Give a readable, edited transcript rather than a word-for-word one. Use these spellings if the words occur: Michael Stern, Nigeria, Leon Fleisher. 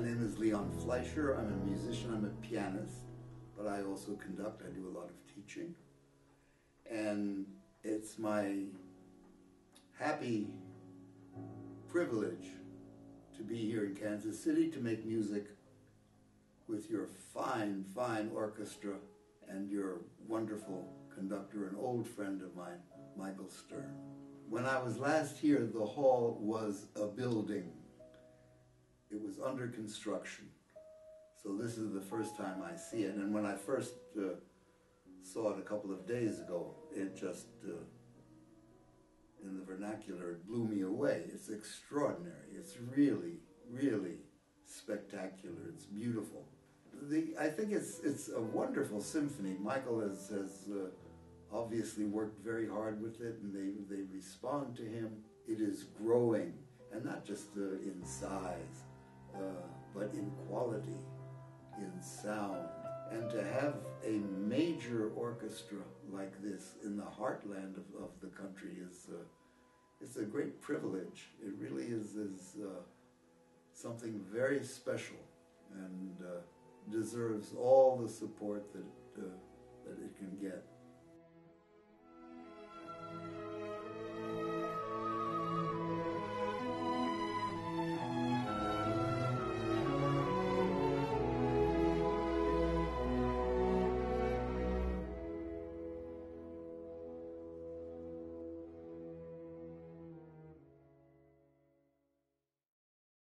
My name is Leon Fleisher. I'm a musician, I'm a pianist, but I also conduct, I do a lot of teaching. And it's my happy privilege to be here in Kansas City to make music with your fine, fine orchestra and your wonderful conductor, an old friend of mine, Michael Stern. When I was last here, the hall was a building. It was under construction, so this is the first time I see it. And when I first saw it a couple of days ago, it just, in the vernacular, it blew me away. It's extraordinary. It's really, really spectacular. It's beautiful. I think it's a wonderful symphony. Michael has obviously worked very hard with it, and they respond to him. It is growing, and not just in size, but in quality, in sound. And to have a major orchestra like this in the heartland of the country is it's a great privilege. It really is something very special, and deserves all the support that it can get.